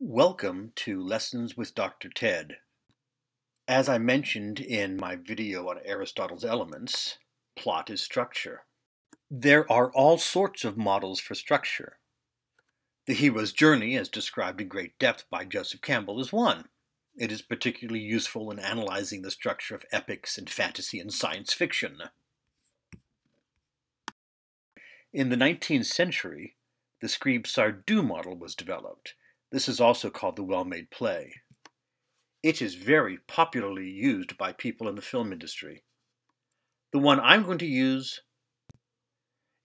Welcome to Lessons with Dr. Ted. As I mentioned in my video on Aristotle's Elements, plot is structure. There are all sorts of models for structure. The hero's journey, as described in great depth by Joseph Campbell, is one. It is particularly useful in analyzing the structure of epics and fantasy and science fiction. In the 19th century, the Scribe-Sardou model was developed. This is also called the well-made play. It is very popularly used by people in the film industry. The one I'm going to use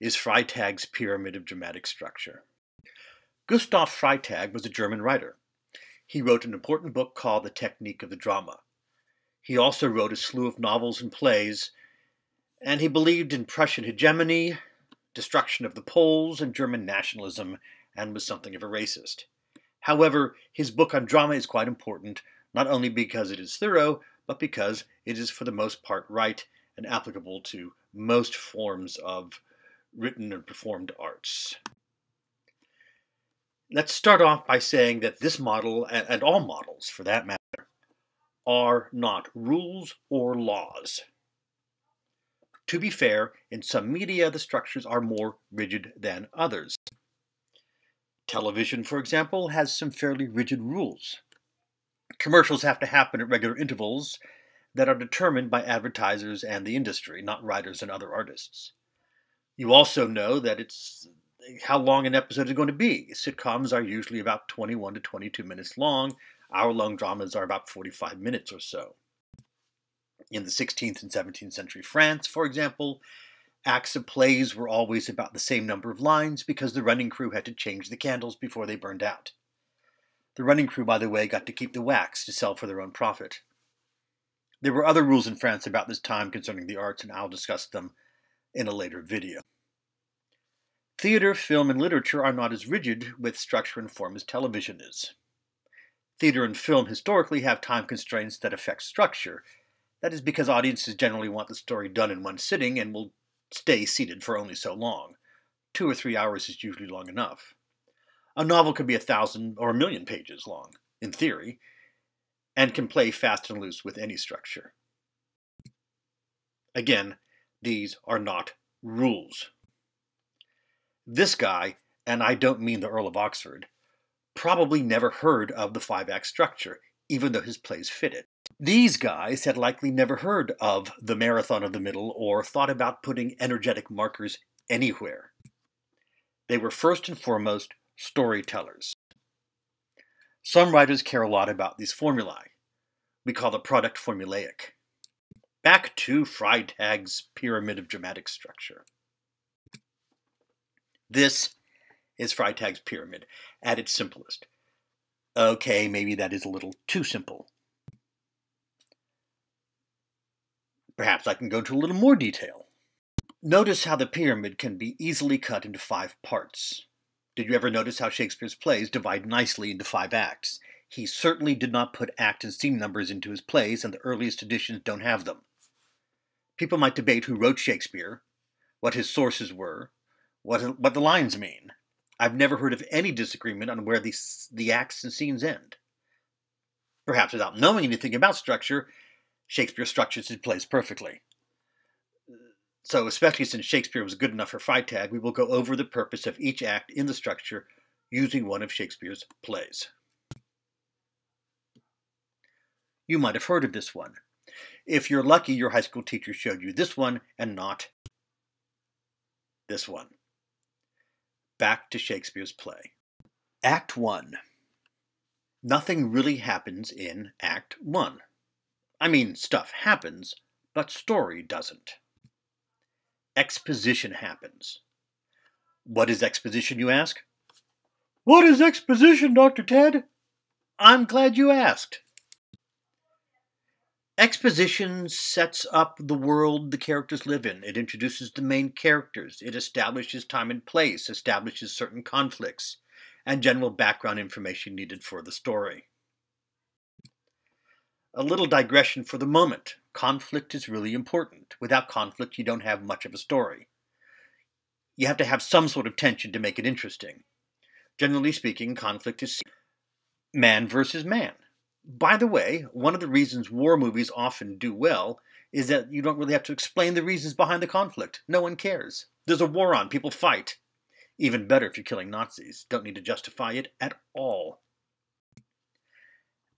is Freytag's Pyramid of Dramatic Structure. Gustav Freytag was a German writer. He wrote an important book called The Technique of the Drama. He also wrote a slew of novels and plays, and he believed in Prussian hegemony, destruction of the Poles, and German nationalism, and was something of a racist. However, his book on drama is quite important, not only because it is thorough, but because it is for the most part right and applicable to most forms of written and performed arts. Let's start off by saying that this model, and all models for that matter, are not rules or laws. To be fair, in some media the structures are more rigid than others. Television, for example, has some fairly rigid rules. Commercials have to happen at regular intervals that are determined by advertisers and the industry, not writers and other artists. You also know that it's how long an episode is going to be. Sitcoms are usually about 21 to 22 minutes long. Hour-long dramas are about 45 minutes or so. In the 16th and 17th century France, for example, acts of plays were always about the same number of lines because the running crew had to change the candles before they burned out. The running crew, by the way, got to keep the wax to sell for their own profit. There were other rules in France about this time concerning the arts, and I'll discuss them in a later video. Theater, film, and literature are not as rigid with structure and form as television is. Theater and film historically have time constraints that affect structure. That is because audiences generally want the story done in one sitting and will stay seated for only so long. 2 or 3 hours is usually long enough. A novel can be 1,000 or 1,000,000 pages long, in theory, and can play fast and loose with any structure. Again, these are not rules. This guy, and I don't mean the Earl of Oxford, probably never heard of the 5-act structure, even though his plays fit it. These guys had likely never heard of the marathon of the middle or thought about putting energetic markers anywhere. They were first and foremost storytellers. Some writers care a lot about these formulae. We call the product formulaic. Back to Freytag's Pyramid of Dramatic Structure. This is Freytag's Pyramid at its simplest. Okay, maybe that is a little too simple. Perhaps I can go into a little more detail. Notice how the pyramid can be easily cut into 5 parts. Did you ever notice how Shakespeare's plays divide nicely into 5 acts? He certainly did not put act and scene numbers into his plays, and the earliest editions don't have them. People might debate who wrote Shakespeare, what his sources were, what the lines mean. I've never heard of any disagreement on where the acts and scenes end. Perhaps without knowing anything about structure, Shakespeare structures his plays perfectly. So, especially since Shakespeare was good enough for Freytag, we will go over the purpose of each act in the structure using one of Shakespeare's plays. You might have heard of this one. If you're lucky, your high school teacher showed you this one and not this one. Back to Shakespeare's play. Act 1. Nothing really happens in Act 1. I mean, stuff happens, but story doesn't. Exposition happens. What is exposition, you ask? What is exposition, Dr. Ted? I'm glad you asked. Exposition sets up the world the characters live in. It introduces the main characters. It establishes time and place, establishes certain conflicts, and general background information needed for the story. A little digression for the moment. Conflict is really important. Without conflict, you don't have much of a story. You have to have some sort of tension to make it interesting. Generally speaking, conflict is... man versus man. By the way, one of the reasons war movies often do well is that you don't really have to explain the reasons behind the conflict. No one cares. There's a war on. People fight. Even better if you're killing Nazis. Don't need to justify it at all.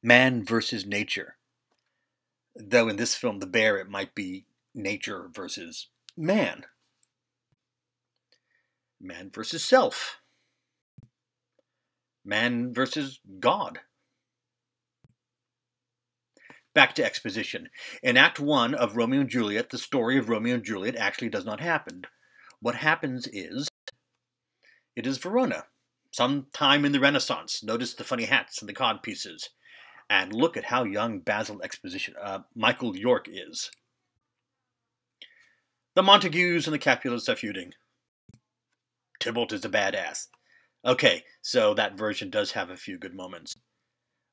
Man versus nature. Though in this film, The Bear, it might be nature versus man. Man versus self. Man versus God. Back to exposition. In Act 1 of Romeo and Juliet, the story of Romeo and Juliet actually does not happen. What happens is, it is Verona, sometime in the Renaissance. Notice the funny hats and the codpieces. And look at how young Basil Exposition, Michael York is. The Montagues and the Capulets are feuding. Tybalt is a badass. Okay, so that version does have a few good moments.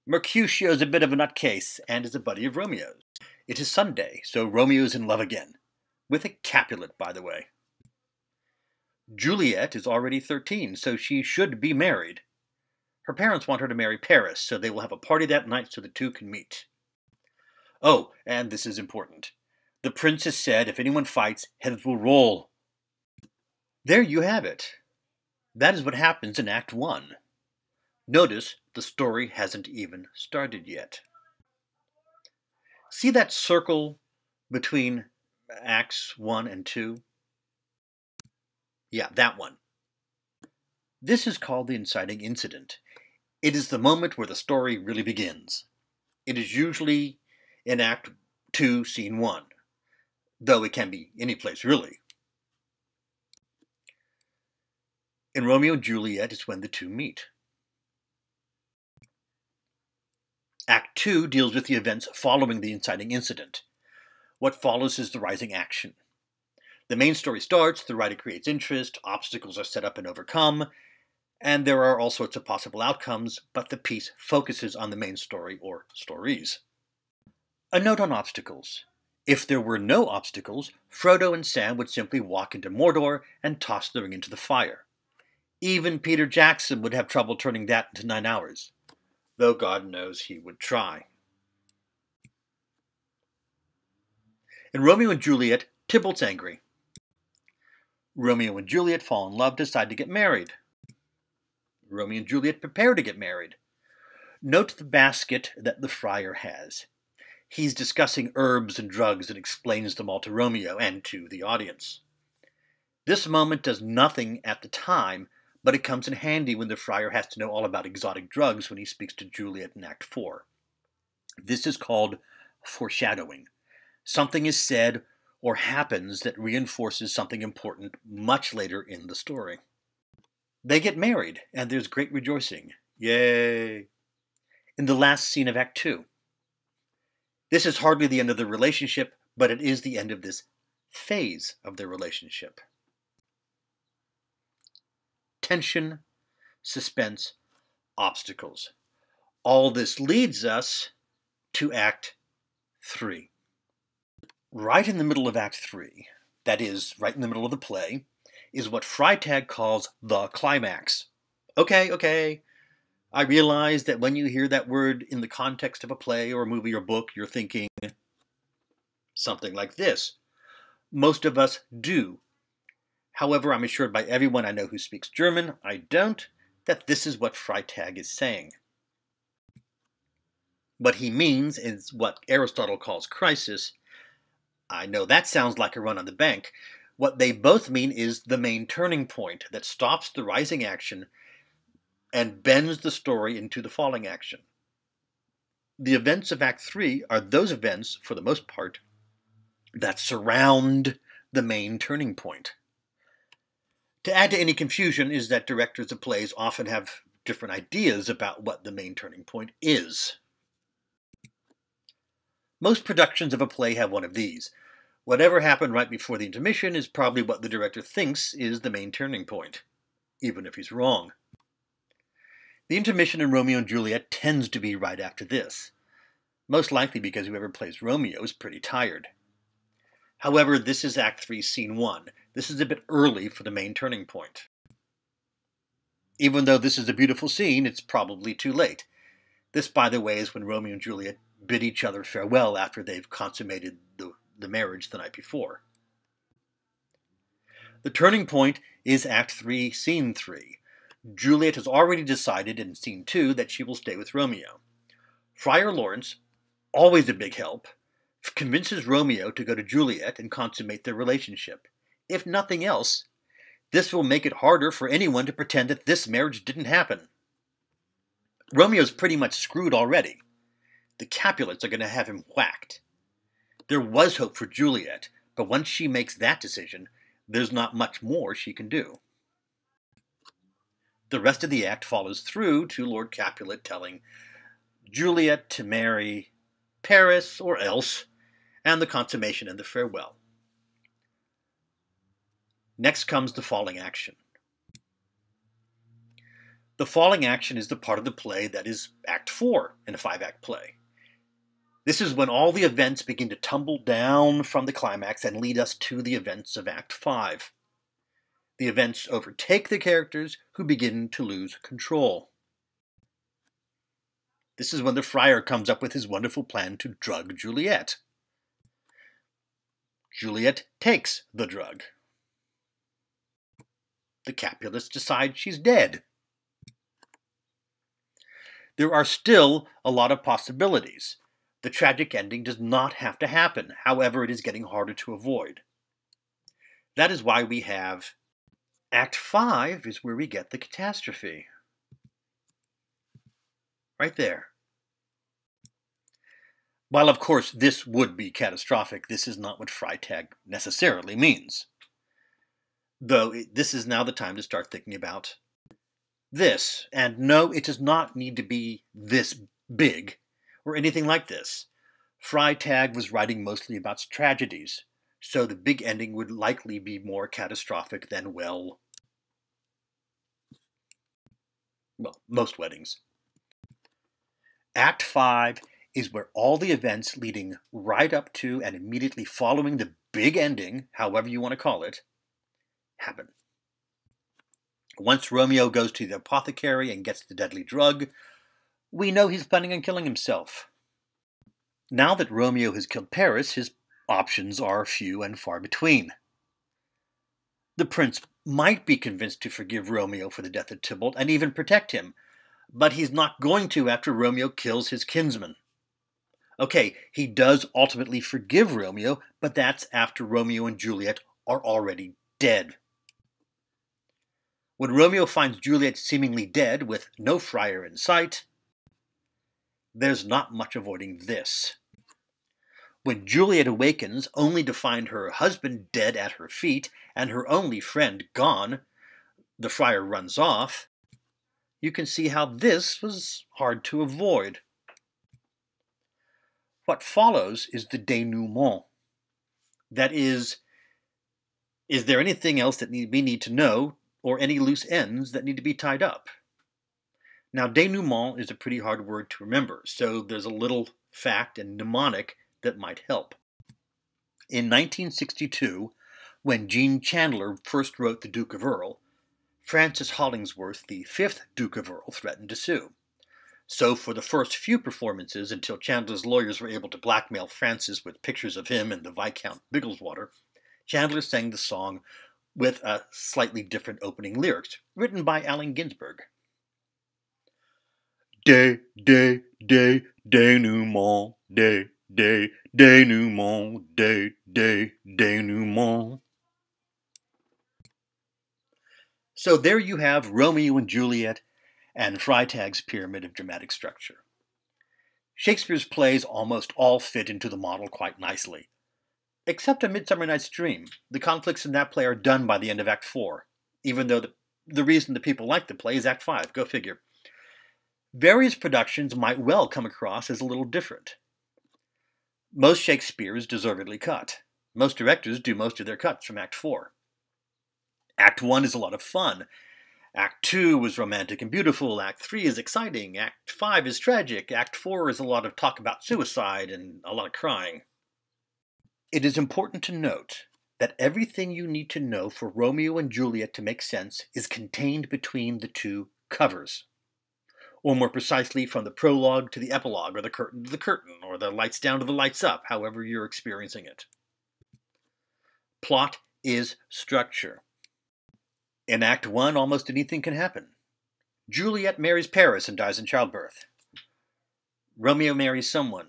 Mercutio is a bit of a nutcase and is a buddy of Romeo's. It is Sunday, so Romeo is in love again. With a Capulet, by the way. Juliet is already 13, so she should be married. Her parents want her to marry Paris, so they will have a party that night so the two can meet. Oh, and this is important. The prince has said if anyone fights, heads will roll. There you have it. That is what happens in Act 1. Notice the story hasn't even started yet. See that circle between Acts 1 and 2? Yeah, that one. This is called the inciting incident. It is the moment where the story really begins. It is usually in Act 2, Scene 1, though it can be any place, really. In Romeo and Juliet, it's when the two meet. Act 2 deals with the events following the inciting incident. What follows is the rising action. The main story starts, the writer creates interest, obstacles are set up and overcome, and there are all sorts of possible outcomes, but the piece focuses on the main story or stories. A note on obstacles. If there were no obstacles, Frodo and Sam would simply walk into Mordor and toss the ring into the fire. Even Peter Jackson would have trouble turning that into 9 hours. Though God knows he would try. In Romeo and Juliet, Tybalt's angry. Romeo and Juliet fall in love, decide to get married. Romeo and Juliet prepare to get married. Note the basket that the friar has. He's discussing herbs and drugs and explains them all to Romeo and to the audience. This moment does nothing at the time, but it comes in handy when the friar has to know all about exotic drugs when he speaks to Juliet in Act 4. This is called foreshadowing. Something is said or happens that reinforces something important much later in the story. They get married, and there's great rejoicing. Yay! In the last scene of Act 2. This is hardly the end of the relationship, but it is the end of this phase of their relationship. Tension, suspense, obstacles. All this leads us to Act 3. Right in the middle of Act 3, that is, right in the middle of the play, is what Freytag calls the climax. Okay, I realize that when you hear that word in the context of a play or a movie or book, you're thinking something like this. Most of us do. However, I'm assured by everyone I know who speaks German, I don't, that this is what Freytag is saying. What he means is what Aristotle calls crisis. I know that sounds like a run on the bank. What they both mean is the main turning point that stops the rising action and bends the story into the falling action. The events of Act 3 are those events, for the most part, that surround the main turning point. To add to any confusion is that directors of plays often have different ideas about what the main turning point is. Most productions of a play have one of these. Whatever happened right before the intermission is probably what the director thinks is the main turning point, even if he's wrong. The intermission in Romeo and Juliet tends to be right after this, most likely because whoever plays Romeo is pretty tired. However, this is Act 3, Scene 1. This is a bit early for the main turning point. Even though this is a beautiful scene, it's probably too late. This, by the way, is when Romeo and Juliet bid each other farewell after they've consummated the marriage the night before. The turning point is Act 3, Scene 3. Juliet has already decided in Scene 2 that she will stay with Romeo. Friar Laurence, always a big help, convinces Romeo to go to Juliet and consummate their relationship. If nothing else, this will make it harder for anyone to pretend that this marriage didn't happen. Romeo's pretty much screwed already. The Capulets are going to have him whacked. There was hope for Juliet, but once she makes that decision, there's not much more she can do. The rest of the act follows through to Lord Capulet telling Juliet to marry Paris or else, and the consummation and the farewell. Next comes the falling action. The falling action is the part of the play that is Act 4 in a 5-act play. This is when all the events begin to tumble down from the climax and lead us to the events of Act 5. The events overtake the characters, who begin to lose control. This is when the friar comes up with his wonderful plan to drug Juliet. Juliet takes the drug. The Capulets decide she's dead. There are still a lot of possibilities. The tragic ending does not have to happen, however, it is getting harder to avoid. That is why we have Act 5 is where we get the catastrophe. Right there. While, of course, this would be catastrophic, this is not what Freytag necessarily means. Though, this is now the time to start thinking about this. And no, it does not need to be this big or anything like this. Freytag was writing mostly about tragedies, so the big ending would likely be more catastrophic than, well, most weddings. Act 5 is where all the events leading right up to and immediately following the big ending, however you want to call it, happen. Once Romeo goes to the apothecary and gets the deadly drug, we know he's planning on killing himself. Now that Romeo has killed Paris, his options are few and far between. The prince might be convinced to forgive Romeo for the death of Tybalt and even protect him, but he's not going to after Romeo kills his kinsman. Okay, he does ultimately forgive Romeo, but that's after Romeo and Juliet are already dead. When Romeo finds Juliet seemingly dead with no friar in sight, there's not much avoiding this. When Juliet awakens only to find her husband dead at her feet and her only friend gone, the friar runs off. You can see how this was hard to avoid. What follows is the denouement. That is there anything else that we need to know, or any loose ends that need to be tied up? Now, denouement is a pretty hard word to remember, so there's a little fact and mnemonic that might help. In 1962, when Gene Chandler first wrote The Duke of Earl, Francis Hollingsworth, the 5th Duke of Earl, threatened to sue. So for the first few performances, until Chandler's lawyers were able to blackmail Francis with pictures of him and the Viscount Biggleswater, Chandler sang the song with a slightly different opening lyrics, written by Allen Ginsberg. Day, day, day, denouement, day, day, denouement, day, day, denouement. So there you have Romeo and Juliet and Freytag's Pyramid of Dramatic Structure. Shakespeare's plays almost all fit into the model quite nicely, except A Midsummer Night's Dream. The conflicts in that play are done by the end of Act 4, even though the reason that people like the play is Act 5. Go figure. Various productions might well come across as a little different. Most Shakespeare is deservedly cut. Most directors do most of their cuts from Act 4. Act 1 is a lot of fun. Act 2 is romantic and beautiful. Act 3 is exciting. Act 5 is tragic. Act 4 is a lot of talk about suicide and a lot of crying. It is important to note that everything you need to know for Romeo and Juliet to make sense is contained between the two covers, or more precisely from the prologue to the epilogue, or the curtain to the curtain, or the lights down to the lights up, however you're experiencing it. Plot is structure. In Act 1, almost anything can happen. Juliet marries Paris and dies in childbirth. Romeo marries someone.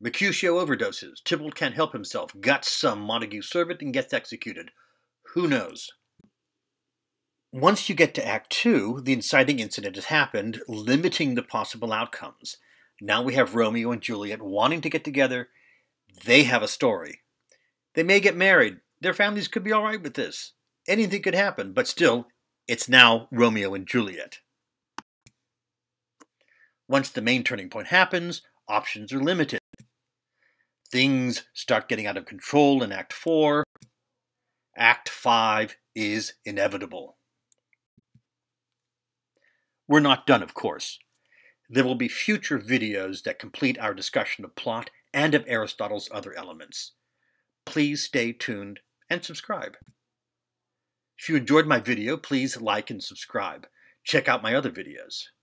Mercutio overdoses. Tybalt can't help himself, guts some Montague servant, and gets executed. Who knows? Once you get to Act 2, the inciting incident has happened, limiting the possible outcomes. Now we have Romeo and Juliet wanting to get together. They have a story. They may get married. Their families could be all right with this. Anything could happen, but still, it's now Romeo and Juliet. Once the main turning point happens, options are limited. Things start getting out of control in Act 4. Act 5 is inevitable. We're not done, of course. There will be future videos that complete our discussion of plot and of Aristotle's other elements. Please stay tuned and subscribe. If you enjoyed my video, please like and subscribe. Check out my other videos.